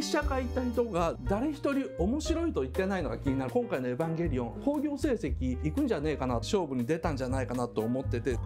試写会行った人が誰一人面白いと言ってないのが気になる。今回の「エヴァンゲリオン」興行成績いくんじゃねえかな、勝負に出たんじゃないかなと思ってて。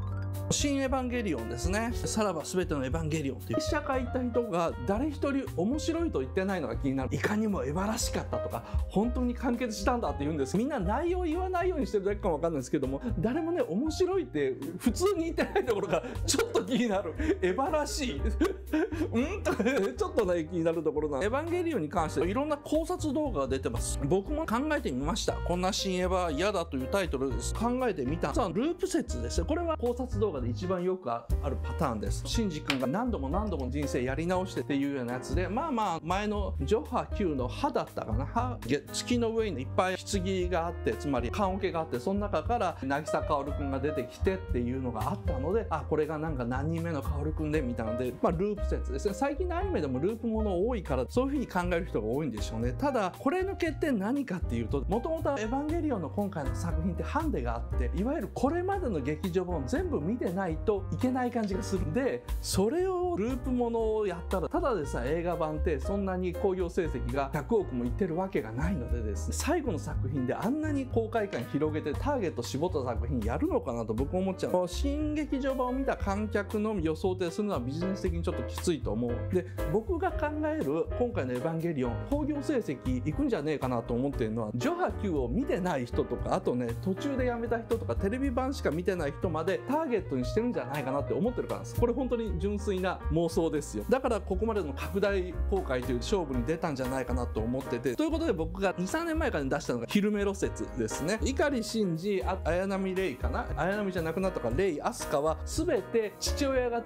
新エヴァンゲリオンですね。さらば全てのエヴァンゲリオンっていう。試写会行った人が誰一人面白いと言ってないのが気になる。いかにもエヴァらしかったとか、本当に完結したんだって言うんです。みんな内容言わないようにしてるだけかもわかんないですけども、誰もね、面白いって普通に言ってないところからちょっと気になる。エヴァらしい。うんとかちょっとね、気になるところなの。エヴァンゲリオンに関していろんな考察動画が出てます。僕も考えてみました。こんな新エヴァ嫌だというタイトルです。考えてみた。さあ、ループ説ですね。これは考察動画で一番よくあるパターンです。シンジ君が何度も人生やり直してっていうようなやつで、まあ前のジョハ Q の歯だったかな、歯月の上にいっぱい棺があって、つまり棺桶があって、その中から渚薫君が出てきてっていうのがあったので、あ、これがなんか何人目の薫君でみたいなので、ループ説ですね。最近のアニメでもループもの多いからそういう風に考える人が多いんでしょうね。ただこれの欠点何かっていうと、もともとエヴァンゲリオンの今回の作品ってハンデがあって、いわゆるこれまでの劇場版全部見てないといけない感じがするんで、それをループものをやったら、ただでさ映画版ってそんなに興行成績が100億もいってるわけがないのでですね、最後の作品であんなに公開感広げてターゲット絞った作品やるのかなと僕思っちゃう。新劇場版を見た観客のみを想定するのはビジネス的にちょっときついと思う。で、僕が考える今回の「エヴァンゲリオン」興行成績いくんじゃねえかなと思ってるのは、ジョハ Q を見てない人とか、あとね途中でやめた人とか、テレビ版しか見てない人までターゲットにしてるんじゃないかなって思ってるからです。これ本当に純粋な妄想ですよ。だからここまでの拡大公開という勝負に出たんじゃないかなと思ってて、ということで僕が 2,3 年前から出したのが昼メロ説ですね。碇シンジ、綾波レイかな、綾波じゃなくなったからレイ、アスカは全て父親が違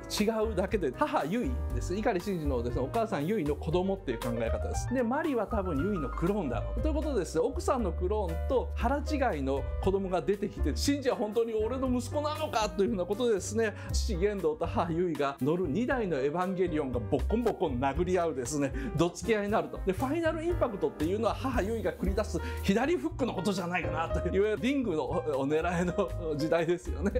うだけで、母ユイです。碇シンジのですね、お母さんユイの子供っていう考え方です。でマリは多分ユイのクローンだろうということですね。奥さんのクローンと腹違いの子供が出てきて、シンジは本当に俺の息子なのかというふうなことでですね、父玄道と母ユイが乗る2台のエヴァンゲリオンがボッコンボコン殴り合うですね、どつき合いになると。でファイナルインパクトっていうのは母ユイが繰り出す左フックのことじゃないかなという、いわゆるリングのお狙いの時代ですよね。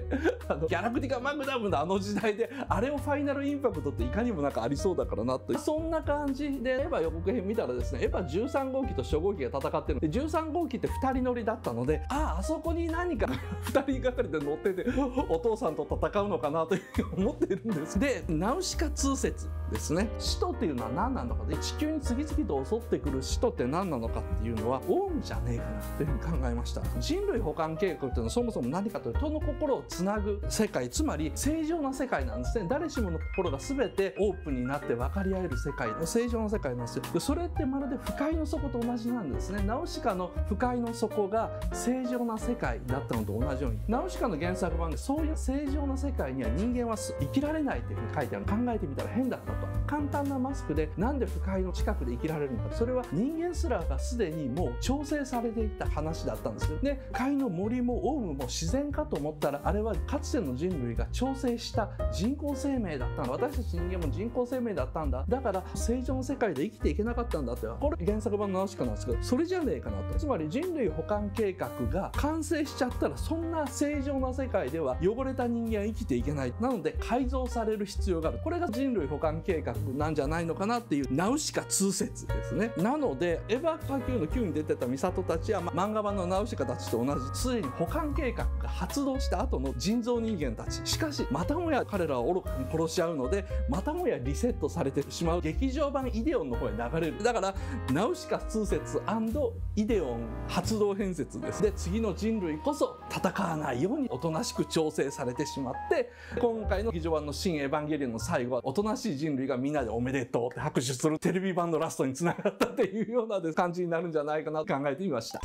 ギャラクティカマグナムのあの時代で、あれをファイナルインパクトっていかにもなんかありそうだからなという、そんな感じでエヴァ予告編見たらですね、エヴァ13号機と初号機が戦ってる。で13号機って2人乗りだったので、あそこに何か2人がかりで乗っててお父さんと戦うのかなと思っているんです。でナウシカ通説ですね。使徒っていうのは何なのか、で地球に次々と襲ってくる使徒って何なのかっていうのはオウムじゃねえかなというふうに考えました。人類補完計画っていうのはそもそも何かというと、人の心をつなぐ世界、つまり正常な世界なんですね。誰しもの心が全てオープンになって分かり合える世界、正常な世界なんですよ。でそれってまるで不快の底と同じなんですね。ナウシカの不快の底が正常な世界だったのと同じように、ナウシカの原作版でそういう正常な世界には人間は生きられないっていうふうに書いてある。考えてみたら変だったと。簡単なマスクでなんで不快の近くで生きられるのか、それは人間すらがすでにもう調整されていた話だったんですよね。不快の森もオウムも自然かと思ったら、あれはかつての人類が調整した人工生命だったんだ、私たち人間も人工生命だったんだ、だから正常の世界で生きていけなかったんだって、これ原作版のナウシカなんですけど、それじゃねえかなと。つまり人類補完計画が完成しちゃったら、そんな正常な世界では汚れた人間は生きていけない、なので改造される必要がある、これが人類補完計画なんじゃないのかなっていうナウシカ通説ですね。なのでエヴァ下級の9に出てたミサトたちは、漫画版のナウシカたちと同じ、すでに補完計画が発動した後の人造人間たち、しかしまたもや彼らは愚かに殺し合うので、またもやリセットされてしまう、劇場版イデオンの方へ流れる。だからナウシカ通説&イデオン発動変説です。で次の人類こそ戦わないようにおとなしく調整されてしまって、今回の劇場版の「新エヴァンゲリオン」の最後はおとなしい人類がみんなで「おめでとう」って拍手するテレビ版のラストにつながったっていうような感じになるんじゃないかなと考えてみました。